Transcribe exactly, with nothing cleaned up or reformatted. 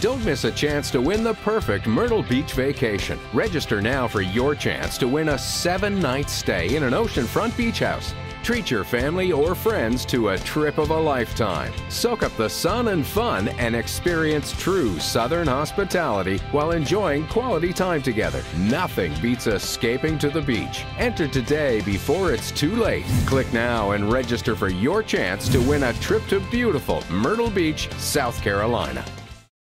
Don't miss a chance to win the perfect Myrtle Beach vacation. Register now for your chance to win a seven-night stay in an oceanfront beach house. Treat your family or friends to a trip of a lifetime. Soak up the sun and fun and experience true Southern hospitality while enjoying quality time together. Nothing beats escaping to the beach. Enter today before it's too late. Click now and register for your chance to win a trip to beautiful Myrtle Beach, South Carolina.